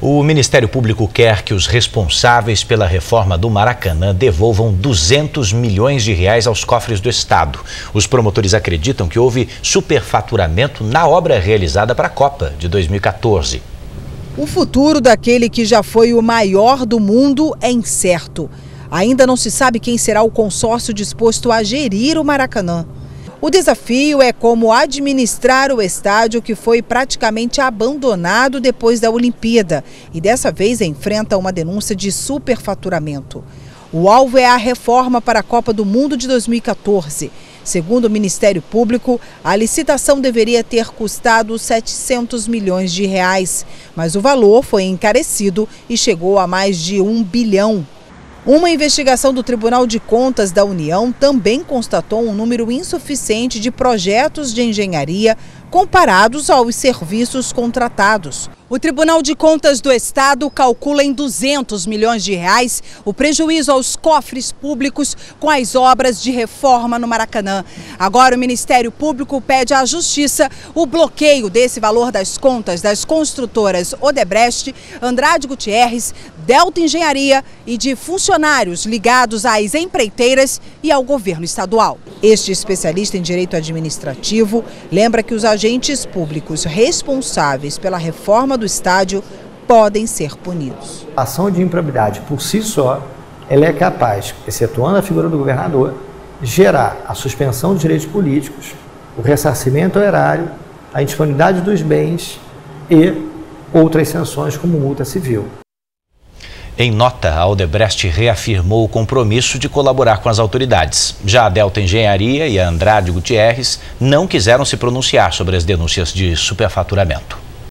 O Ministério Público quer que os responsáveis pela reforma do Maracanã devolvam R$ 200 milhões aos cofres do Estado. Os promotores acreditam que houve superfaturamento na obra realizada para a Copa de 2014. O futuro daquele que já foi o maior do mundo é incerto. Ainda não se sabe quem será o consórcio disposto a gerir o Maracanã. O desafio é como administrar o estádio que foi praticamente abandonado depois da Olimpíada e dessa vez enfrenta uma denúncia de superfaturamento. O alvo é a reforma para a Copa do Mundo de 2014. Segundo o Ministério Público, a licitação deveria ter custado R$ 700 milhões, mas o valor foi encarecido e chegou a mais de R$ 1 bilhão. Uma investigação do Tribunal de Contas da União também constatou um número insuficiente de projetos de engenharia comparados aos serviços contratados. O Tribunal de Contas do Estado calcula em R$ 200 milhões o prejuízo aos cofres públicos com as obras de reforma no Maracanã. Agora o Ministério Público pede à Justiça o bloqueio desse valor das contas das construtoras Odebrecht, Andrade Gutierrez, Delta Engenharia e de funcionários ligados às empreiteiras e ao governo estadual. Este especialista em direito administrativo lembra que os agentes públicos responsáveis pela reforma do estádio podem ser punidos. A ação de improbidade por si só, ela é capaz, excetuando a figura do governador, gerar a suspensão de direitos políticos, o ressarcimento ao erário, a indisponibilidade dos bens e outras sanções como multa civil. Em nota, a Odebrecht reafirmou o compromisso de colaborar com as autoridades. Já a Delta Engenharia e a Andrade Gutierrez não quiseram se pronunciar sobre as denúncias de superfaturamento.